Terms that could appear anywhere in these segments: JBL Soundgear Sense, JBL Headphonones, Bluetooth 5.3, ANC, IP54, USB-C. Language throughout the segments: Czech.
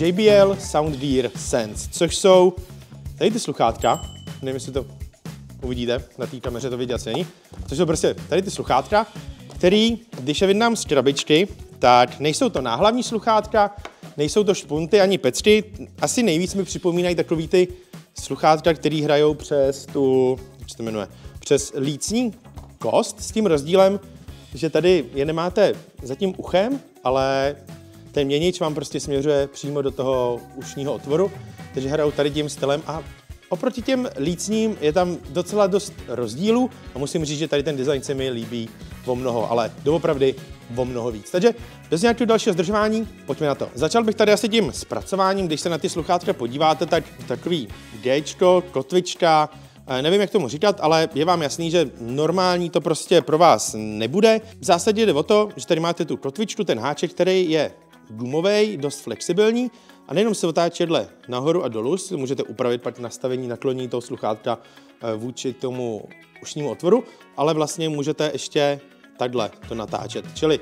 JBL Soundgear Sense, což jsou tady ty sluchátka, nevím, jestli to uvidíte, na té kameře to vidět asi není, což jsou prostě tady ty sluchátka, který, když je vydám z krabičky, tak nejsou to náhlavní sluchátka, nejsou to špunty ani pecky, asi nejvíc mi připomínají takový ty sluchátka, který hrajou přes tu, jak se to jmenuje, přes lícní kost, s tím rozdílem, že tady je nemáte za tím uchem, ale ten měnič vám prostě směřuje přímo do toho ušního otvoru, takže hrajou tady tím stylem a oproti těm lícním je tam docela dost rozdílů a musím říct, že tady ten design se mi líbí o mnoho, ale doopravdy o mnoho víc. Takže bez nějakého dalšího zdržování, pojďme na to. Začal bych tady asi tím zpracováním, když se na ty sluchátka podíváte, tak takový G-čko, kotvička, nevím, jak tomu říkat, ale je vám jasný, že normální to prostě pro vás nebude. V zásadě jde o to, že tady máte tu kotvičku, ten háček, který je gumovej, dost flexibilní a nejenom se otáčí nahoru a dolů, si můžete upravit pak nastavení naklonění toho sluchátka vůči tomu ušnímu otvoru, ale vlastně můžete ještě takhle to natáčet. Čili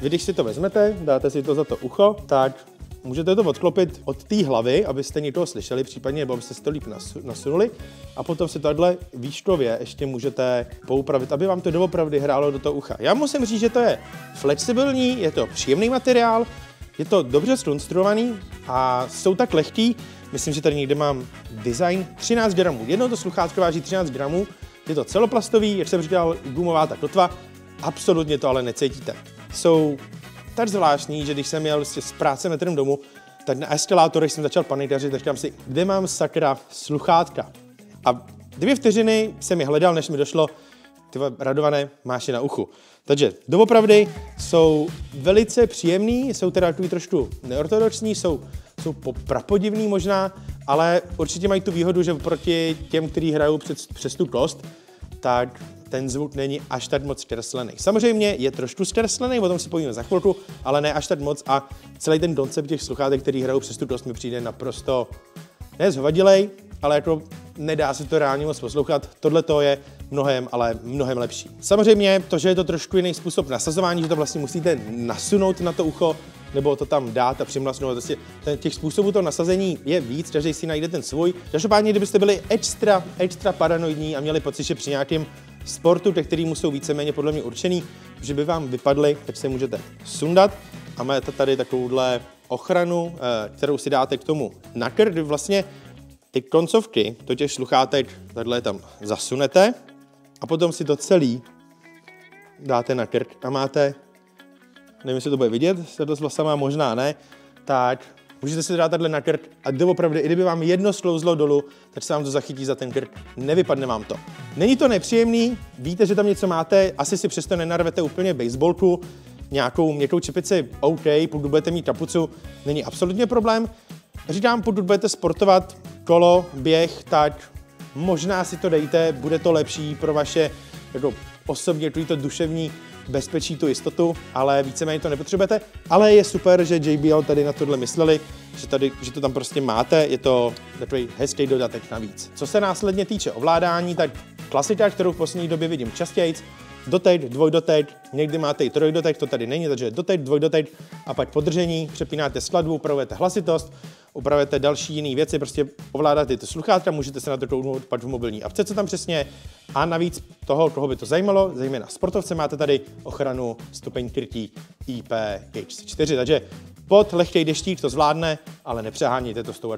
vy, když si to vezmete, dáte si to za to ucho, tak můžete to odklopit od té hlavy, abyste někoho slyšeli, případně abyste si to líp nasunuli a potom si tohle výškově ještě můžete poupravit, aby vám to doopravdy hrálo do toho ucha. Já musím říct, že to je flexibilní, je to příjemný materiál, je to dobře zkonstruovaný a jsou tak lehký. Myslím, že tady někde mám design 13 gramů. Jedno to sluchátko váží 13 gramů, je to celoplastový, jak jsem říkal, gumová ta kotva, absolutně to ale necítíte. Jsou tak zvláštní, že když jsem jel z práce metrem domů, tak na eskalátorech jsem začal panikařit, říkám si, kde mám sakra sluchátka. A 2 vteřiny jsem je hledal, než mi došlo, ty Radované, máš je na uchu. Takže doopravdy jsou velice příjemný, jsou teda takový trošku neortodoxní, jsou prapodivný možná, ale určitě mají tu výhodu, že proti těm, kteří hrajou přes tu kost, tak ten zvuk není až tak moc zkreslený. Samozřejmě je trošku zkreslený, o tom si povíme za chvilku, ale ne až tak moc a celý ten koncept těch sluchátek, který hrajou přes tu kost, mi přijde naprosto nezhovadilej, ale jako nedá se to reálně moc poslouchat. Tohle to je mnohem, ale mnohem lepší. Samozřejmě to, že je to trošku jiný způsob nasazování, že to vlastně musíte nasunout na to ucho, nebo to tam dát a přimlastnout. Vlastně těch způsobů to nasazení je víc, každý si najde ten svůj. Každopádně, kdybyste byli extra paranoidní a měli pocit, že při nějakém sportu, ke kterému jsou víceméně podle mě určený, že by vám vypadly, tak se můžete sundat a máte tady takovouhle ochranu, kterou si dáte k tomu na krk. Vlastně ty koncovky do těch sluchátek takhle tam zasunete a potom si to celý dáte na krk a máte, nevím, jestli to bude vidět, se to s vlasama možná ne, tak můžete si to dát takhle na krk a doopravdy, i kdyby vám jedno sklouzlo dolů, tak se vám to zachytí za ten krk, nevypadne vám to. Není to nepříjemný, víte, že tam něco máte, asi si přesto nenarvete úplně baseballku, nějakou měkkou čepici, OK, pokud budete mít kapucu, není absolutně problém. Říkám, pokud budete sportovat kolo, běh, tak možná si to dejte, bude to lepší pro vaše jako osobně, to duševní bezpečí, tu jistotu, ale víceméně to nepotřebujete. Ale je super, že JBL tady na tohle mysleli, že to tam prostě máte, je to takový hezký dodatek navíc. Co se následně týče ovládání, tak klasika, kterou v poslední době vidím častěji, dotek, dvojdotek, někdy máte i trojdotek, to tady není, takže dotek, dvojdotek a pak podržení, přepínáte skladbu, upravujete hlasitost, upravujete další jiné věci, prostě ovládáte ty sluchátka, můžete se na to kouknout pak v mobilní apce, co tam přesně. A navíc toho, koho by to zajímalo, zejména sportovce, máte tady ochranu stupeň krytí IP54, takže pod lehkej deštík to zvládne, ale nepřehánějte to s tou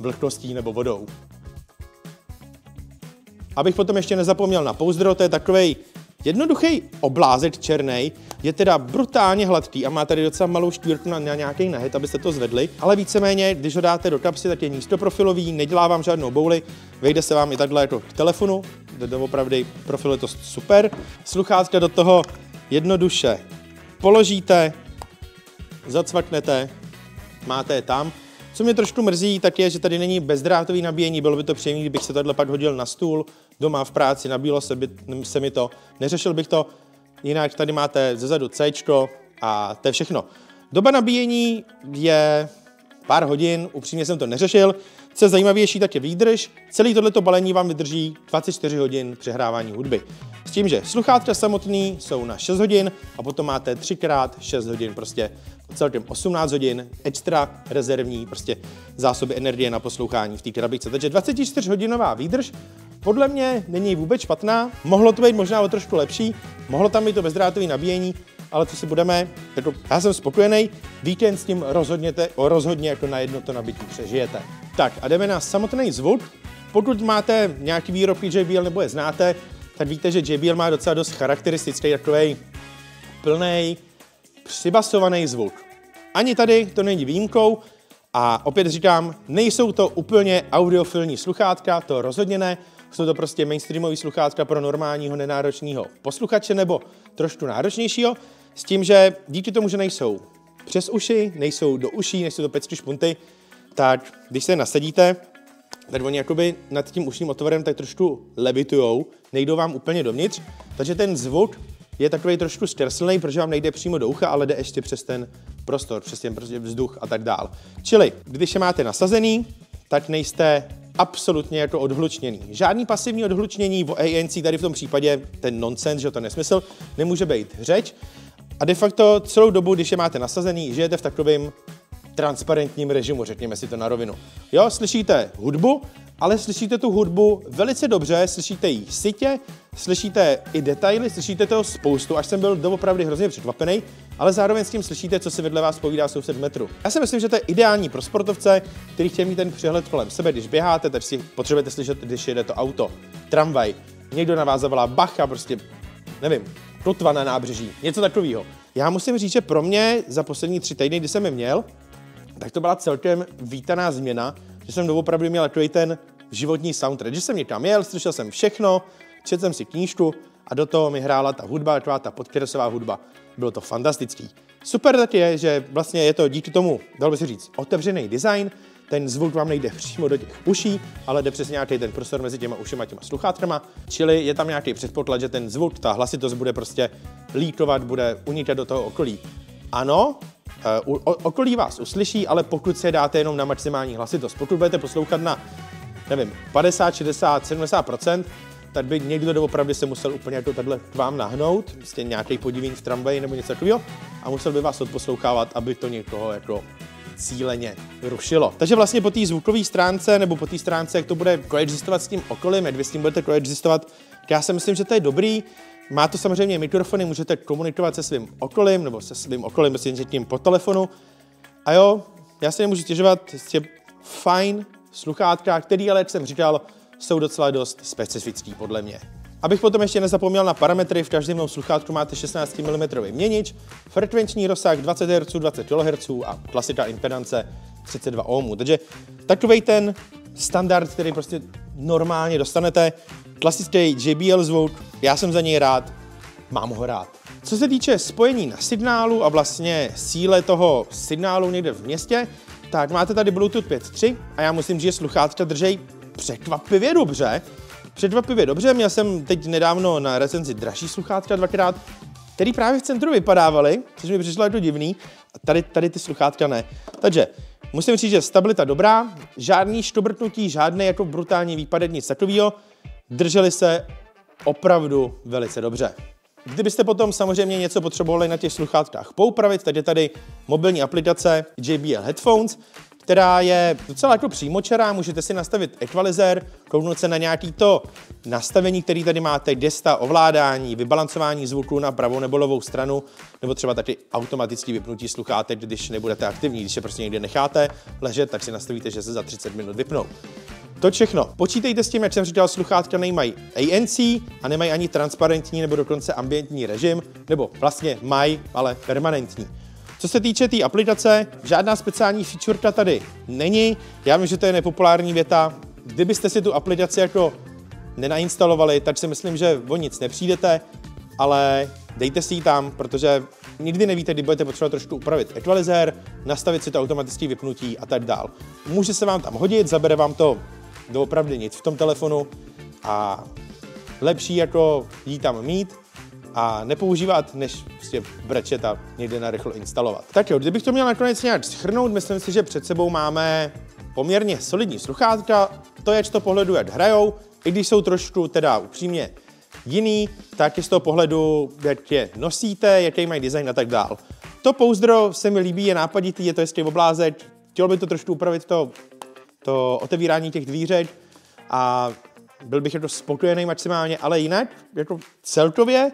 vlhkostí nebo vodou. Abych potom ještě nezapomněl na pouzdro, to je takovej jednoduchý oblázek černý, je teda brutálně hladký a má tady docela malou štvírku na nějaký nahyt, abyste to zvedli, ale víceméně, když ho dáte do kapsy, tak je nízkoprofilový, nedělá vám žádnou bouli, vejde se vám i takhle jako k telefonu, doopravdy profil je to super. Sluchátka do toho jednoduše položíte, zacvaknete, máte je tam. Co mě trošku mrzí, tak je, že tady není bezdrátový nabíjení, bylo by to příjemné, kdybych se tohle pak hodil na stůl, doma v práci, nabílo se mi to, neřešil bych to, jinak tady máte zezadu C-čko a to je všechno. Doba nabíjení je pár hodin, upřímně jsem to neřešil, Co je zajímavější, tak je výdrž. Celý tohleto balení vám vydrží 24 hodin přehrávání hudby. S tím, že sluchátka samotný jsou na 6 hodin a potom máte 3×6 hodin, prostě celkem 18 hodin extra rezervní prostě zásoby energie na poslouchání v té krabičce. Takže 24-hodinová výdrž podle mě není vůbec špatná. Mohlo to být možná o trošku lepší, mohlo tam být to bezdrátové nabíjení, ale co si budeme, jako já jsem spokojený, víkend s tím rozhodně jako na jedno to nabití přežijete. Tak a jdeme na samotný zvuk. Pokud máte nějaký výrobky JBL nebo je znáte, tak víte, že JBL má docela dost charakteristický takový plný, přibasovaný zvuk. Ani tady to není výjimkou a opět říkám, nejsou to úplně audiofilní sluchátka, to rozhodně ne. Jsou to prostě mainstreamový sluchátka pro normálního nenáročného posluchače nebo trošku náročnějšího, s tím, že díky tomu, že nejsou přes uši, nejsou do uší, nejsou to pecky špunty, tak když se nasadíte, tak oni jakoby nad tím ušním otvorem tak trošku levitujou, nejdou vám úplně dovnitř, takže ten zvuk je takový trošku zkreslný, protože vám nejde přímo do ucha, ale jde ještě přes ten prostor, přes ten vzduch a tak dál. Čili, když je máte nasazený, tak nejste absolutně jako odhlučněný. Žádný pasivní odhlučnění o ANC tady v tom případě, ten nonsens, že to nesmysl, nemůže být řeč. A de facto celou dobu, když je máte nasazený, žijete v takovém transparentním režimu, řekněme si to na rovinu. Jo, slyšíte hudbu, ale slyšíte tu hudbu velice dobře, slyšíte ji sytě, slyšíte i detaily, slyšíte toho spoustu, až jsem byl doopravdy hrozně překvapený, ale zároveň s tím slyšíte, co si vedle vás povídá soused v metru. Já si myslím, že to je ideální pro sportovce, který chtějí mít ten přehled kolem sebe, když běháte, tak si potřebujete slyšet, když jede to auto, tramvaj, někdo na vás zavolá bacha, prostě, nevím, kotva na nábřeží, něco takového. Já musím říct, že pro mě za poslední 3 týdny, kdy jsem je měl, tak to byla celkem vítaná změna, že jsem doopravdy měl takový ten životní soundtrack, že jsem někam jel, slyšel jsem všechno, četl jsem si knížku a do toho mi hrála ta hudba, taková ta podkresová hudba. Bylo to fantastický. Super taky je, že vlastně je to díky tomu, dalo by se říct, otevřený design, ten zvuk vám nejde přímo do těch uší, ale jde přes nějaký ten prostor mezi těma ušima a těma sluchátkama, čili je tam nějaký předpoklad, že ten zvuk, ta hlasitost bude prostě líkovat, bude unikat do toho okolí. Ano, okolí vás uslyší, ale pokud se dáte jenom na maximální hlasitost, pokud budete poslouchat na, nevím, 50, 60, 70%, tak by někdo doopravdy se musel úplně jako takhle k vám nahnout, prostě nějaký podivín v tramvaji nebo něco takového, a musel by vás odposlouchávat, aby to někoho jako cíleně rušilo. Takže vlastně po té zvukové stránce, nebo po té stránce, jak to bude koexistovat s tím okolím, jak vy s tím budete koexistovat, já si myslím, že to je dobrý. Má to samozřejmě mikrofony, můžete komunikovat se svým okolím, nebo se svým okolím, prostě tím po telefonu. A jo, já si nemůžu stěžovat, je fajn sluchátka, který, ale jak jsem říkal, jsou docela dost specifický podle mě. Abych potom ještě nezapomněl na parametry, v každém sluchátku máte 16 mm měnič, frekvenční rozsah 20 Hz, 20 kHz a klasika impedance 32 ohmů. Takže takovej ten standard, který prostě normálně dostanete, klasický JBL zvuk, já jsem za něj rád, mám ho rád. Co se týče spojení na signálu a vlastně síle toho signálu někde v městě, tak máte tady Bluetooth 5.3 a já musím říct, že sluchátka drží překvapivě dobře. Překvapivě dobře, měl jsem teď nedávno na recenzi dražší sluchátka dvakrát, který právě v centru vypadávaly, což mi přišlo jako divný, a tady ty sluchátka ne. Takže musím říct, že stabilita dobrá, žádný štobrtnutí, žádný jako brutální výpadek, nic takovýho, drželi se opravdu velice dobře. Kdybyste potom samozřejmě něco potřebovali na těch sluchátkách poupravit, tak je tady mobilní aplikace JBL Headphones, která je docela jako přímočará, můžete si nastavit equalizer, kouknout se na nějaký to nastavení, který tady máte, gesta, ovládání, vybalancování zvuku na pravou nebo levou stranu, nebo třeba taky automatické vypnutí sluchátek, když nebudete aktivní, když je prostě někde necháte ležet, tak si nastavíte, že se za 30 minut vypnou. To všechno. Počítejte s tím, jak jsem říkal, sluchátka nemají ANC a nemají ani transparentní nebo dokonce ambientní režim, nebo vlastně mají, ale permanentní. Co se týče té aplikace, žádná speciální featureka tady není. Já vím, že to je nepopulární věta. Kdybyste si tu aplikaci jako nenainstalovali, tak si myslím, že o nic nepřijdete, ale dejte si ji tam, protože nikdy nevíte, kdy budete potřebovat trošku upravit equalizer, nastavit si to automatické vypnutí a tak dál. Může se vám tam hodit, zabere vám to doopravdy nic v tom telefonu a lepší jako ji tam mít a nepoužívat, než prostě brečet a někde narychlo instalovat. Tak jo, kdybych to měl nakonec nějak shrnout, myslím si, že před sebou máme poměrně solidní sluchátka, to je z toho pohledu, jak hrajou, i když jsou trošku teda upřímně jiný, tak je z toho pohledu, jak je nosíte, jaký mají design a tak dál. To pouzdro se mi líbí, je nápaditý, je to hezký oblázek, chtělo by to trošku upravit to otevírání těch dvířek a byl bych jako spokojený maximálně, ale jinak, jako celkově,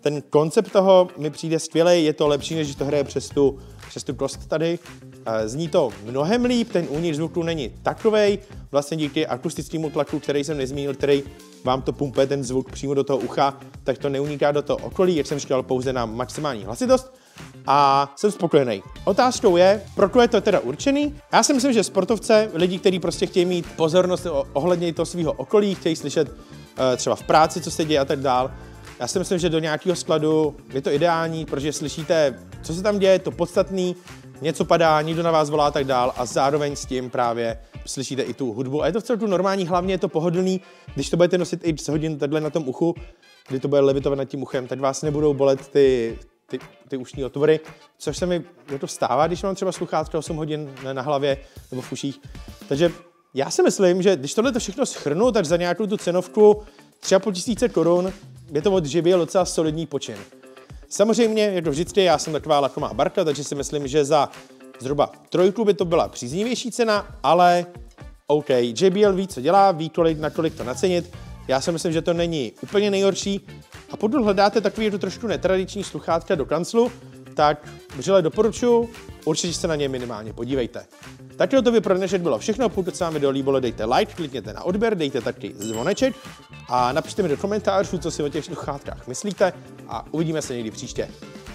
ten koncept toho mi přijde skvělej, je to lepší, než když to hraje přes tu kost tady. Zní to mnohem líp, ten únik zvuku není takovej, vlastně díky akustickému tlaku, který jsem nezmínil, který vám to pumpe ten zvuk přímo do toho ucha, tak to neuniká do toho okolí, jak jsem říkal, pouze na maximální hlasitost a jsem spokojený. Otázkou je, pro koho je to teda určený? Já si myslím, že sportovce, lidi, kteří prostě chtějí mít pozornost ohledně toho svého okolí, chtějí slyšet třeba v práci, co se děje a tak dál. Já si myslím, že do nějakého skladu je to ideální, protože slyšíte, co se tam děje, to podstatný, něco padá, někdo na vás volá a tak dál a zároveň s tím právě slyšíte i tu hudbu. A je to v celku normální, hlavně je to pohodlný, když to budete nosit i z hodin takhle na tom uchu, kdy to bude levitovat nad tím uchem, tak vás nebudou bolet ty ušní otvory, což se mi to stává, když mám třeba sluchátka 8 hodin na hlavě nebo v uších. Takže já si myslím, že když tohle to všechno shrnu, tak za nějakou tu cenovku 3 500 korun je to od JBL docela solidní počin. Samozřejmě, jako vždycky, já jsem taková lakomá barka, takže si myslím, že za zhruba 3 by to byla příznivější cena, ale OK, JBL ví, co dělá, ví, nakolik to nacenit. Já si myslím, že to není úplně nejhorší. A pokud hledáte takový trošku netradiční sluchátka do kanclu, tak vřele doporučuji, určitě se na ně minimálně podívejte. Takže to by pro dnešek bylo všechno, pokud se vám video líbilo, dejte like, klikněte na odběr, dejte taky zvoneček a napište mi do komentářů, co si o těch sluchátkách myslíte a uvidíme se někdy příště.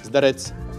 Zdarec!